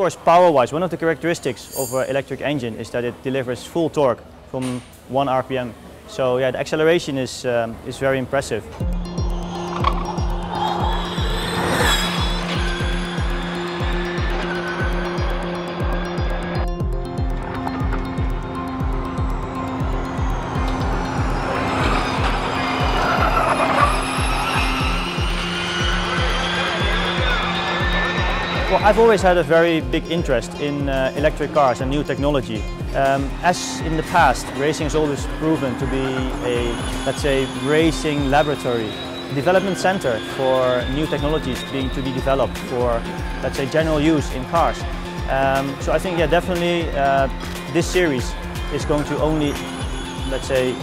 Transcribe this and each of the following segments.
course, power-wise, one of the characteristics of an electric engine is that it delivers full torque from 1 RPM. So yeah, the acceleration is very impressive. Well, I've always had a very big interest in electric cars and new technology. As in the past, racing has always proven to be a, let's say, racing laboratory, development center for new technologies being to be developed for, let's say, general use in cars. So I think, yeah, definitely this series is going to only, let's say,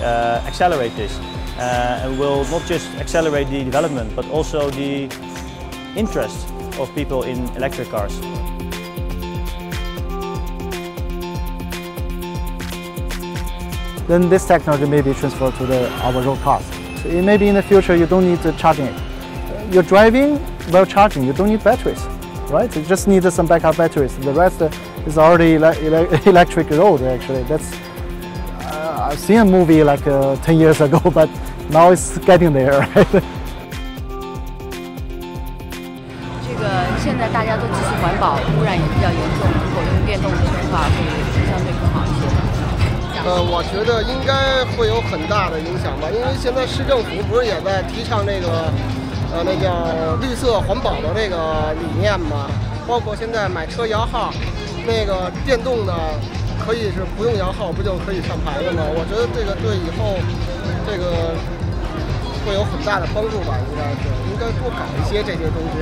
accelerate this, and will not just accelerate the development, but also the interest of people in electric cars. Then this technology may be transferred to our road cars. So it may be in the future you don't need to charging it. You're driving while charging, you don't need batteries, right? You just need some backup batteries. The rest is already electric road actually. That's, I've seen a movie like 10 years ago, but now it's getting there, right? 现在大家都注重环保，污染也比较严重。如果用电动车的话，会相对更好一些。我觉得应该会有很大的影响吧，因为现在市政府不是也在提倡这个，那叫绿色环保的这个理念嘛？包括现在买车摇号，那个电动的可以是不用摇号，不就可以上牌了吗？我觉得这个对以后这个会有很大的帮助吧，应该是应该多搞一些这些东西。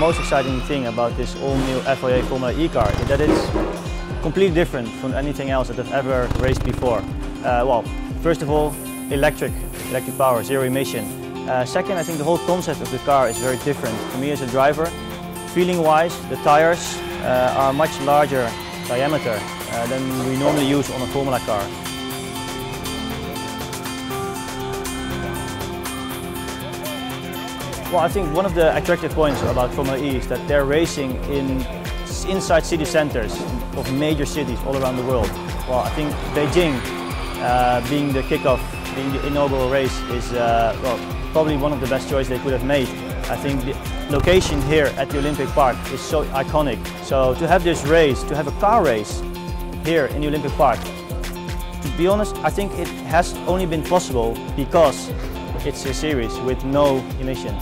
Most exciting thing about this all-new FIA Formula E car is that it's completely different from anything else that I've ever raced before. Well, first of all, electric power, zero emission. Second, I think the whole concept of the car is very different. For me as a driver, feeling-wise, the tires are much larger diameter than we normally use on a Formula car. Well, I think one of the attractive points about Formula E is that they're racing inside city centers of major cities all around the world. Well, I think Beijing, being the kickoff, being the inaugural race, is well, probably one of the best choices they could have made. I think the location here at the Olympic Park is so iconic. So to have this race, to have a car race here in the Olympic Park, to be honest, I think it has only been possible because it's a series with no emission.